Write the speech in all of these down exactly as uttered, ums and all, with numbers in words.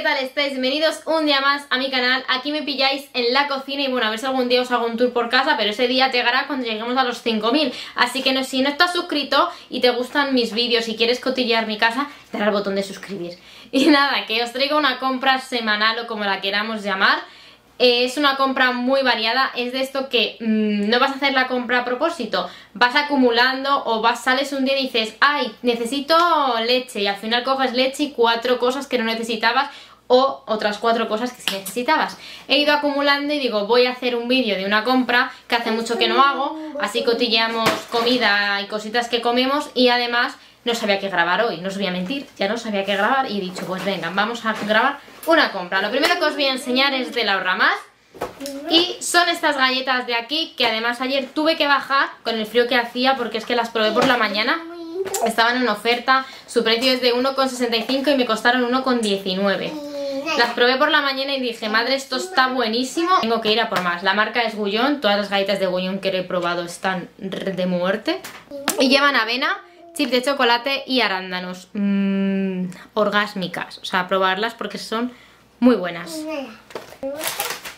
¿qué tal estáis? Bienvenidos un día más a mi canal. Aquí me pilláis en la cocina y bueno, a ver si algún día os hago un tour por casa, pero ese día llegará cuando lleguemos a los cinco mil. Así que no, si no estás suscrito y te gustan mis vídeos y quieres cotillear mi casa, dale al botón de suscribir. Y nada, que os traigo una compra semanal o como la queramos llamar. Eh, es una compra muy variada, es de esto que mmm, no vas a hacer la compra a propósito, vas acumulando o vas sales un día y dices, ay, necesito leche, y al final coges leche y cuatro cosas que no necesitabas o otras cuatro cosas que sí necesitabas. He ido acumulando y digo, voy a hacer un vídeo de una compra que hace mucho que no hago, así cotilleamos comida y cositas que comemos y además no sabía qué grabar hoy, no os voy a mentir, ya no sabía qué grabar y he dicho, pues venga, vamos a grabar una compra. Lo primero que os voy a enseñar es de la Ahorra Más y son estas galletas de aquí, que además ayer tuve que bajar con el frío que hacía porque es que las probé por la mañana, estaban en oferta, su precio es de uno con sesenta y cinco y me costaron uno con diecinueve. Las probé por la mañana y dije, madre, esto está buenísimo, tengo que ir a por más. La marca es Gullón, todas las galletas de Gullón que he probado están de muerte. Y llevan avena, chip de chocolate y arándanos. Mm, orgásmicas, o sea, probarlas porque son muy buenas.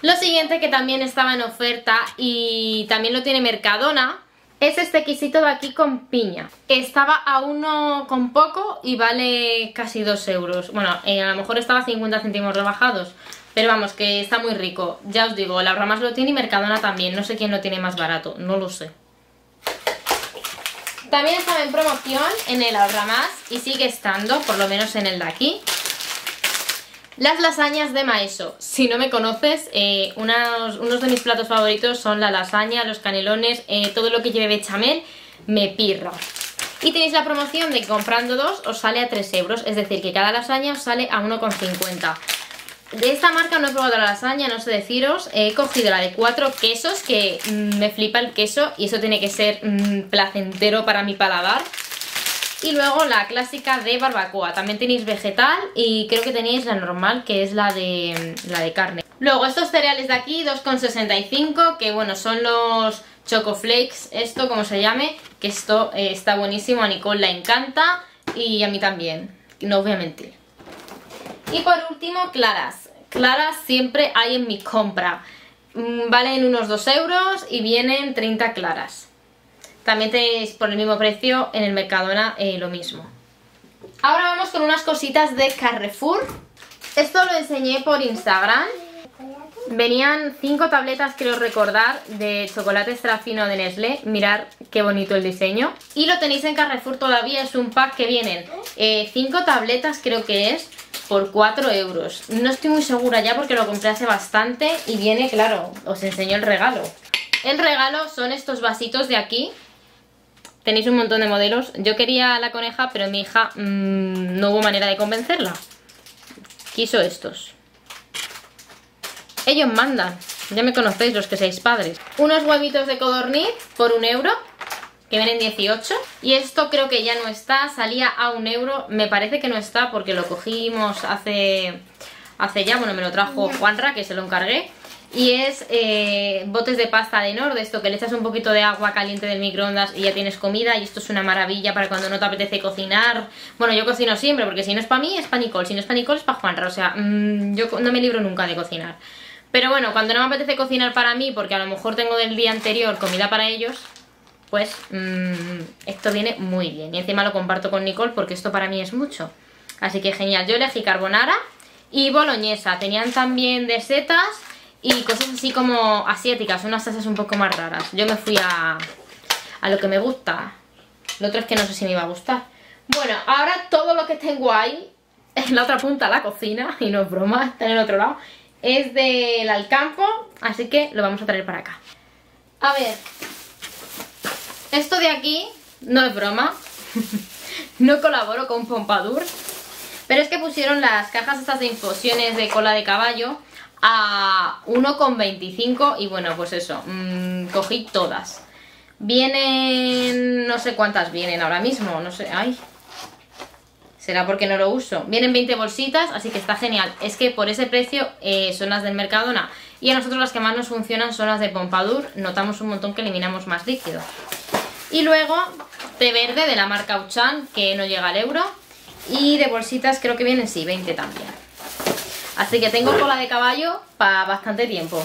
Lo siguiente que también estaba en oferta y también lo tiene Mercadona es este quesito de aquí con piña. Estaba a uno con poco y vale casi dos euros. Bueno, eh, a lo mejor estaba cincuenta céntimos rebajados, pero vamos, que está muy rico. Ya os digo, la Ahorra Más lo tiene y Mercadona también. No sé quién lo tiene más barato, no lo sé. También estaba en promoción en el Ahorra Más y sigue estando, por lo menos en el de aquí, las lasañas de Maeso. Si no me conoces, eh, unos, unos de mis platos favoritos son la lasaña, los canelones, eh, todo lo que lleve bechamel, me pirra. Y tenéis la promoción de que comprando dos os sale a tres euros, es decir, que cada lasaña os sale a uno con cincuenta. De esta marca no he probado la lasaña, no sé deciros, he cogido la de cuatro quesos, que mmm, me flipa el queso y eso tiene que ser mmm, placentero para mi paladar. Y luego la clásica de barbacoa, también tenéis vegetal y creo que tenéis la normal, que es la de, la de carne. Luego estos cereales de aquí, dos con sesenta y cinco, que bueno, son los chocoflakes, esto como se llame, que esto eh, está buenísimo, a Nicole la encanta y a mí también, no os voy a mentir. Y por último, claras, claras siempre hay en mi compra, valen unos dos euros y vienen treinta claras. También tenéis por el mismo precio en el Mercadona eh, lo mismo. Ahora vamos con unas cositas de Carrefour. Esto lo enseñé por Instagram. Venían cinco tabletas, creo recordar, de chocolate extra fino de Nestlé. Mirad qué bonito el diseño. Y lo tenéis en Carrefour todavía, es un pack que vienen cinco tabletas, creo que es, por cuatro euros. No estoy muy segura ya porque lo compré hace bastante y viene, claro, os enseño el regalo. El regalo son estos vasitos de aquí. Tenéis un montón de modelos. Yo quería la coneja, pero mi hija mmm, no hubo manera de convencerla. Quiso estos. Ellos mandan. Ya me conocéis los que seáis padres. Unos huevitos de codorniz por un euro. Que vienen dieciocho. Y esto creo que ya no está. Salía a un euro. Me parece que no está porque lo cogimos hace, hace ya. Bueno, me lo trajo Juanra, que se lo encargué. Y es eh, botes de pasta de Nord, esto que le echas un poquito de agua caliente del microondas y ya tienes comida. Y esto es una maravilla para cuando no te apetece cocinar. Bueno, yo cocino siempre, porque si no es para mí, es para Nicole. Si no es para Nicole, es para Juanra. O sea, mmm, yo no me libro nunca de cocinar. Pero bueno, cuando no me apetece cocinar para mí, porque a lo mejor tengo del día anterior comida para ellos, pues mmm, esto viene muy bien. Y encima lo comparto con Nicole porque esto para mí es mucho. Así que genial. Yo elegí carbonara y boloñesa. Tenían también de setas y cosas así como asiáticas, unas salsas un poco más raras. Yo me fui a, a lo que me gusta. Lo otro es que no sé si me iba a gustar. Bueno, ahora todo lo que tengo ahí, en la otra punta, la cocina, y no es broma, está en el otro lado, es del Alcampo, así que lo vamos a traer para acá. A ver, esto de aquí no es broma. No colaboro con Pompadour, pero es que pusieron las cajas estas de infusiones de cola de caballo a uno con veinticinco y bueno, pues eso, mmm, cogí todas. Vienen, no sé cuántas vienen ahora mismo, no sé, ay, será porque no lo uso. Vienen veinte bolsitas, así que está genial. Es que por ese precio eh, son las del Mercadona y a nosotros las que más nos funcionan son las de Pompadour. Notamos un montón que eliminamos más líquido. Y luego té verde de la marca Auchan, que no llega al euro, y de bolsitas creo que vienen, sí, veinte también. Así que tengo cola de caballo para bastante tiempo.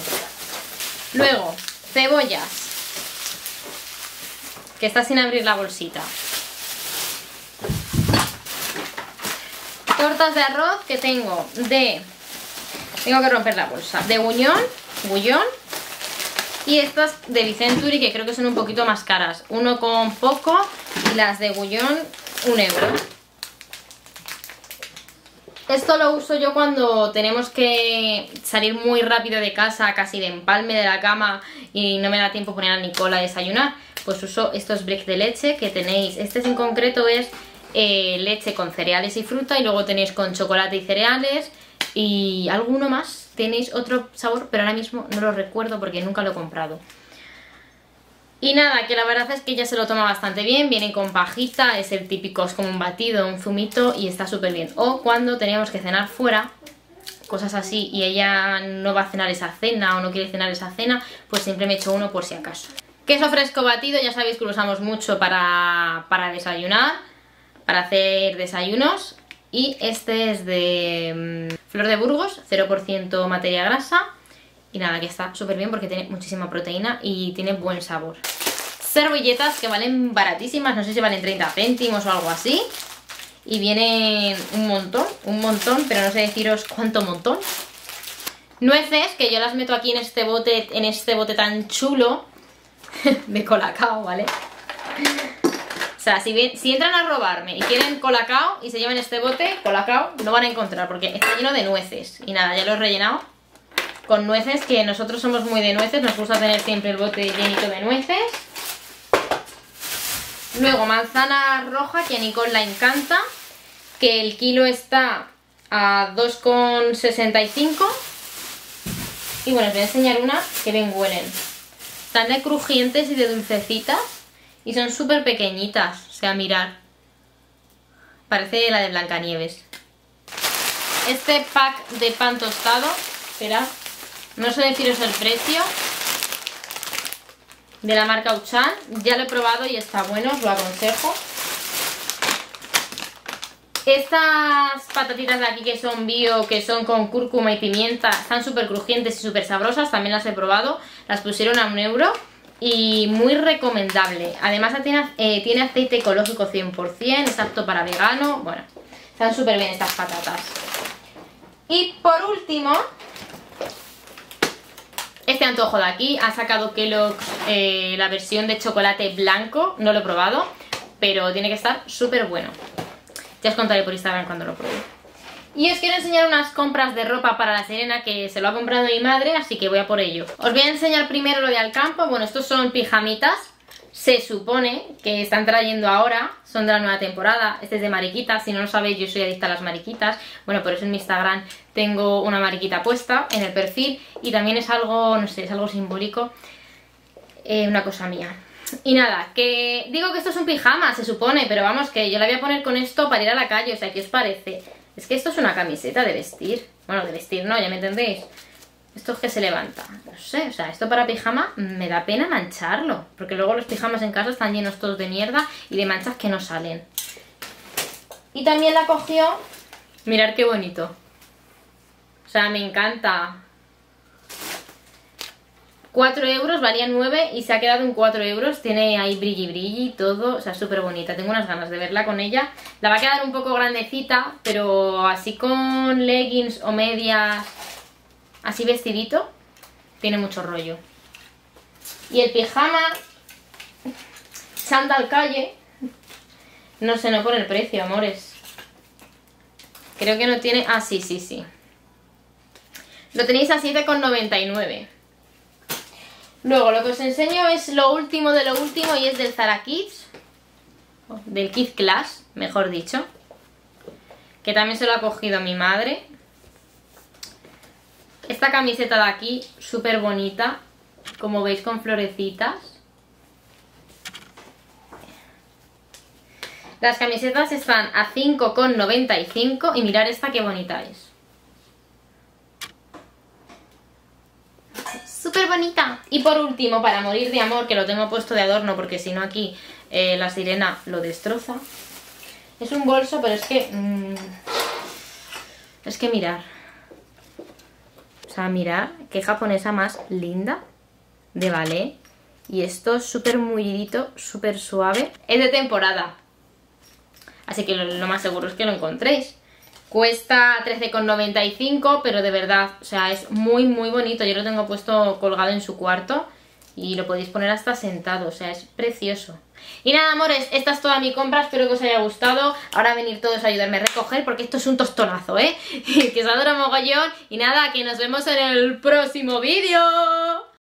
Luego, cebollas, que está sin abrir la bolsita. Tortas de arroz que tengo de... Tengo que romper la bolsa. De Gullón, Gullón. Y estas de Vicenturi, que creo que son un poquito más caras. Uno con poco y las de Gullón, un euro. Esto lo uso yo cuando tenemos que salir muy rápido de casa, casi de empalme de la cama, y no me da tiempo poner a Nicola a desayunar. Pues uso estos break de leche que tenéis. Este en concreto es eh, leche con cereales y fruta, y luego tenéis con chocolate y cereales y alguno más. Tenéis otro sabor, pero ahora mismo no lo recuerdo porque nunca lo he comprado. Y nada, que la verdad es que ya se lo toma bastante bien. Vienen con pajita, es el típico, es como un batido, un zumito, y está súper bien. O cuando teníamos que cenar fuera, cosas así, y ella no va a cenar esa cena o no quiere cenar esa cena, pues siempre me echo uno por si acaso. Queso fresco batido, ya sabéis que lo usamos mucho para, para desayunar, para hacer desayunos. Y este es de mmm, Flor de Burgos, cero por ciento materia grasa. Y nada, que está súper bien porque tiene muchísima proteína y tiene buen sabor. Servilletas que valen baratísimas, no sé si valen treinta céntimos o algo así. Y vienen un montón, un montón, pero no sé deciros cuánto montón. Nueces, que yo las meto aquí en este bote, en este bote tan chulo de Colacao, ¿vale? O sea, si, bien, si entran a robarme y quieren Colacao y se llevan este bote, Colacao no van a encontrar porque está lleno de nueces. Y nada, ya lo he rellenado con nueces, que nosotros somos muy de nueces, nos gusta tener siempre el bote llenito de nueces. Luego, manzana roja, que a Nicole la encanta, que el kilo está a dos con sesenta y cinco. Y bueno, os voy a enseñar una que bien huelen. Están de crujientes y de dulcecitas y son súper pequeñitas, o sea, mirad. Parece la de Blancanieves. Este pack de pan tostado, esperad, no sé deciros el precio, de la marca Auchan, ya lo he probado y está bueno, os lo aconsejo. Estas patatitas de aquí que son bio, que son con cúrcuma y pimienta, están súper crujientes y súper sabrosas, también las he probado, las pusieron a un euro y muy recomendable. Además tiene, eh, tiene aceite ecológico cien por cien, es apto para vegano, bueno, están súper bien estas patatas. Y por último, este antojo de aquí, ha sacado Kellogg's eh, la versión de chocolate blanco, no lo he probado, pero tiene que estar súper bueno. Ya os contaré por Instagram cuando lo pruebe. Y os quiero enseñar unas compras de ropa para la Serena que se lo ha comprado mi madre, así que voy a por ello. Os voy a enseñar primero lo de Alcampo. Bueno, estos son pijamitas, se supone que están trayendo ahora, son de la nueva temporada. Este es de mariquita, si no lo sabéis, yo soy adicta a las mariquitas. Bueno, por eso en mi Instagram tengo una mariquita puesta en el perfil. Y también es algo, no sé, es algo simbólico, eh, una cosa mía. Y nada, que digo que esto es un pijama, se supone, pero vamos, que yo la voy a poner con esto para ir a la calle, o sea, ¿qué os parece? Es que esto es una camiseta de vestir, bueno, de vestir no, ya me entendéis. Esto es que se levanta, no sé, o sea, esto para pijama me da pena mancharlo, porque luego los pijamas en casa están llenos todos de mierda y de manchas que no salen. Y también la cogió, mirad qué bonito, o sea, me encanta. cuatro euros, valía nueve y se ha quedado en cuatro euros, tiene ahí brilli brilli, todo, o sea, súper bonita, tengo unas ganas de verla con ella. La va a quedar un poco grandecita, pero así con leggings o medias, así vestidito, tiene mucho rollo. Y el pijama, chándal calle, no sé, no pone el precio, amores. Creo que no tiene, ah, sí, sí, sí. Lo tenéis a siete con noventa y nueve. Luego lo que os enseño es lo último de lo último y es del Zara Kids, del Kids Class, mejor dicho, que también se lo ha cogido mi madre. Esta camiseta de aquí, súper bonita, como veis con florecitas. Las camisetas están a cinco con noventa y cinco y mirad esta qué bonita es. Súper bonita. Y por último, para morir de amor, que lo tengo puesto de adorno porque si no aquí eh, la sirena lo destroza. Es un bolso, pero es que... Mmm, es que mirar. sea, mirad qué japonesa más linda de ballet. Y esto súper mullidito, súper suave. Es de temporada, así que lo, lo más seguro es que lo encontréis. Cuesta trece con noventa y cinco, pero de verdad, o sea, es muy muy bonito. Yo lo tengo puesto colgado en su cuarto y lo podéis poner hasta sentado, o sea, es precioso. Y nada, amores, esta es toda mi compra, espero que os haya gustado. Ahora venir todos a ayudarme a recoger porque esto es un tostonazo, ¿eh? Que os adoro mogollón. Y nada, que nos vemos en el próximo vídeo.